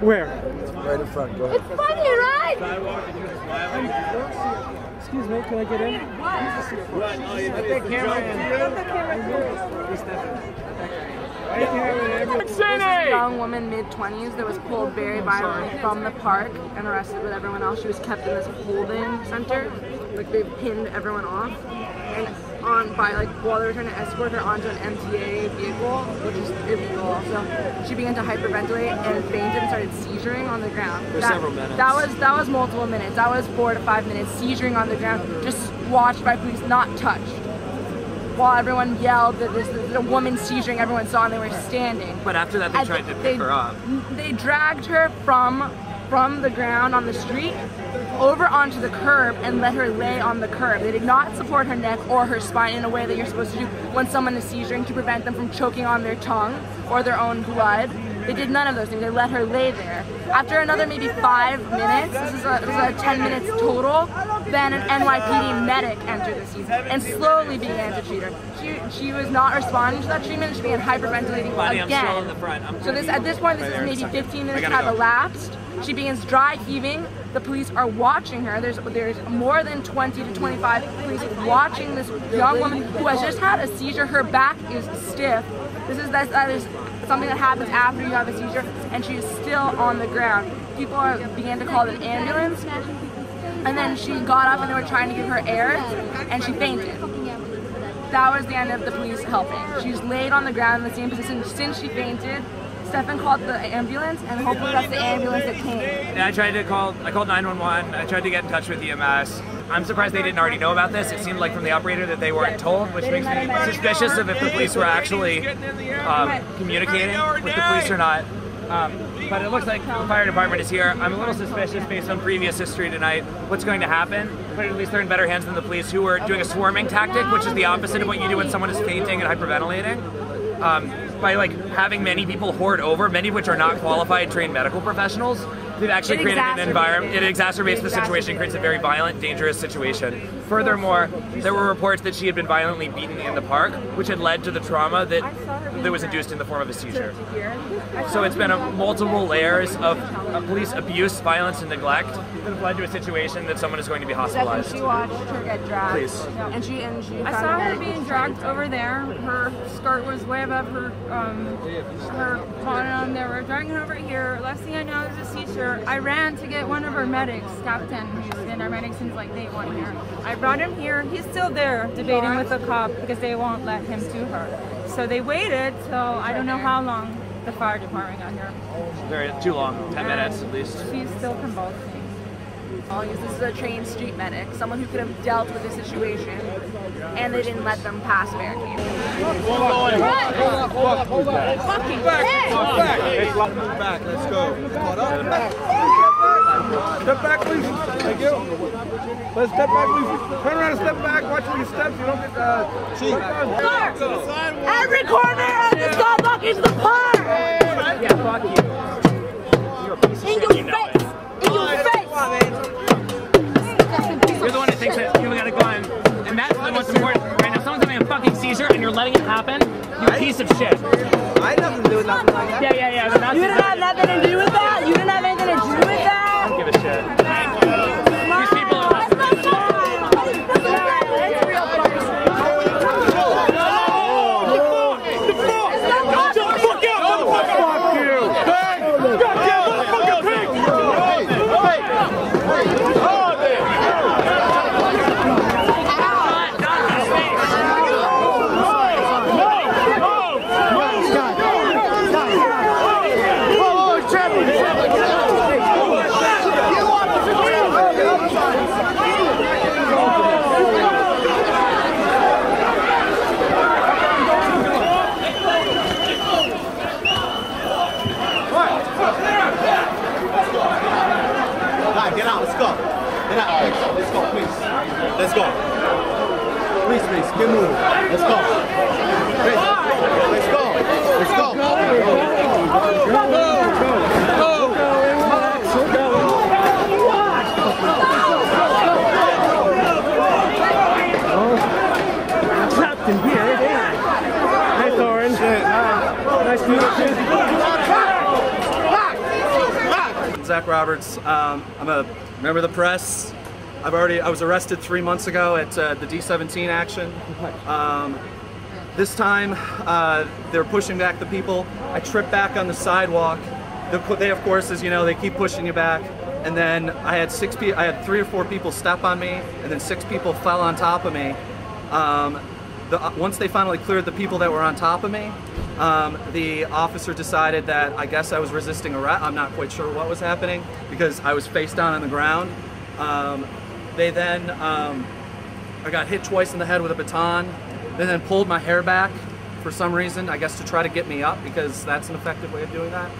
Where? It's right in front. Go ahead. It's funny, right? Excuse me, can I get in? What? Put the camera in. Put the camera in. This young woman, mid-20s, that was pulled very violently from the park and arrested with everyone else. She was kept in this holding center. Like, they pinned everyone off. And on by, like, while they were trying to escort her onto an MTA vehicle, which is illegal. So she began to hyperventilate and fainted and started seizuring on the ground. For several minutes. That was multiple minutes. That was 4 to 5 minutes. Seizuring on the ground, just watched by police, not touched. While everyone yelled that this the woman seizuring, everyone saw, and they were standing. But after that, they tried to pick her up. They dragged her from the ground on the street over onto the curb and let her lay on the curb. They did not support her neck or her spine in a way that you're supposed to do when someone is seizuring, to prevent them from choking on their tongue or their own blood. They did none of those things. They let her lay there. After another maybe 5 minutes, this is 10 minutes total, then an NYPD medic entered the scene and slowly began to treat her. She was not responding to that treatment. She began hyperventilating again. So this, at this point, this is maybe 15 minutes have elapsed. She begins dry heaving. The police are watching her. There's more than 20 to 25 police watching this young woman who has just had a seizure. Her back is stiff. That is something that happens after you have a seizure, and she is still on the ground. People began to call an ambulance, and then she got up and they were trying to give her air, and she fainted. That was the end of the police helping. She's laid on the ground in the same position since she fainted. Stefan called the ambulance, and hopefully that's the ambulance that came. Yeah, I called 911, I tried to get in touch with EMS. I'm surprised they didn't already know about this. It seemed like from the operator that they weren't told, which makes me suspicious of if the police were actually communicating with the police or not. But it looks like the fire department is here. I'm a little suspicious based on previous history tonight what's going to happen, but at least they're in better hands than the police, who are doing a swarming tactic, which is the opposite of what you do when someone is fainting and hyperventilating. By having many people hoard over, many of which are not qualified, trained medical professionals, they've actually created an environment. It exacerbates the situation, creates a very violent, dangerous situation. Furthermore, there were reports that she had been violently beaten in the park, which had led to the trauma that was induced in the form of a seizure. So it's been multiple layers of police abuse, violence, and neglect that have led to a situation that someone is going to be hospitalized. She watched her get dragged. Please. And she I saw her being dragged over there. Her skirt was way above her her there. We're dragging her over here. Last thing I know, there's a seizure. I ran to get one of our medics, Captain, who's been our medic since like day one here. I brought him here. He's still there debating with the cop because they won't let him do her. So they waited till I don't know how long the fire department got here. Too long, 10 minutes at least. She's still convulsing. This is a trained street medic, someone who could have dealt with the situation, and they didn't let them pass barricades. Back, let's go. Step back, please. Thank you. Let's step back, please. Turn around and step back. Watch where you step. You don't get every corner of the sidewalk is the park. Yeah, fuck you. You're a piece of shit. You're the one that thinks that people gotta go on, and that's the most important right now. Someone's having a fucking seizure and you're letting it happen, you piece of shit. I had nothing to do with nothing like that. Yeah. But you didn't have nothing to do with that? You didn't have anything to do with that? I don't give a shit. These people are not going to do Nice orange. Nice to meet you. Zach Roberts. I'm a member of the press. I was arrested 3 months ago at the D-17 action. This time, they're pushing back the people. I tripped back on the sidewalk. They, of course, as you know, they keep pushing you back. And then I had 3 or 4 people step on me, and then 6 people fell on top of me. Once they finally cleared the people that were on top of me, the officer decided that I guess I was resisting arrest. I'm not quite sure what was happening because I was face down on the ground. They then, I got hit twice in the head with a baton. They then pulled my hair back for some reason, I guess to try to get me up because that's an effective way of doing that.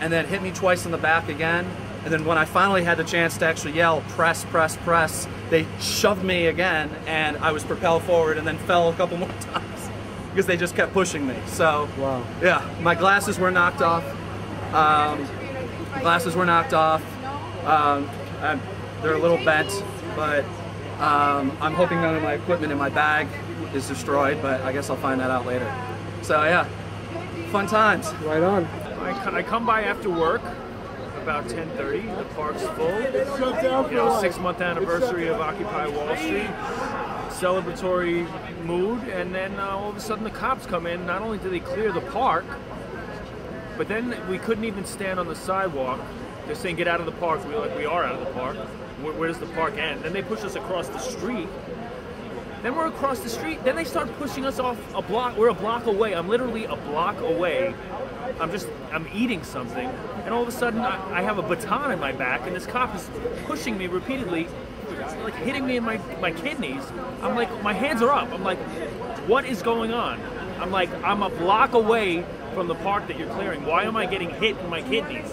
And then hit me twice in the back again. And then when I finally had the chance to actually yell, press, press, press, they shoved me again and I was propelled forward and then fell a couple more times because they just kept pushing me. So, wow. Yeah, my glasses were knocked off. They're a little bent, but I'm hoping none of my equipment in my bag is destroyed, but I guess I'll find that out later. So yeah, fun times. Right on. I come by after work. About 10:30, the park's full. You know, 6-month anniversary of Occupy Wall Street, celebratory mood, and then all of a sudden the cops come in. Not only do they clear the park, but then we couldn't even stand on the sidewalk. They're saying get out of the park. We're like, we are out of the park. Where does the park end? Then they push us across the street. Then we're across the street. Then they start pushing us off a block. We're a block away. I'm literally a block away. I'm eating something, and all of a sudden I have a baton in my back, and this cop is pushing me repeatedly, like hitting me in my kidneys. I'm like, my hands are up. I'm like, what is going on? I'm like, I'm a block away from the park that you're clearing. Why am I getting hit in my kidneys?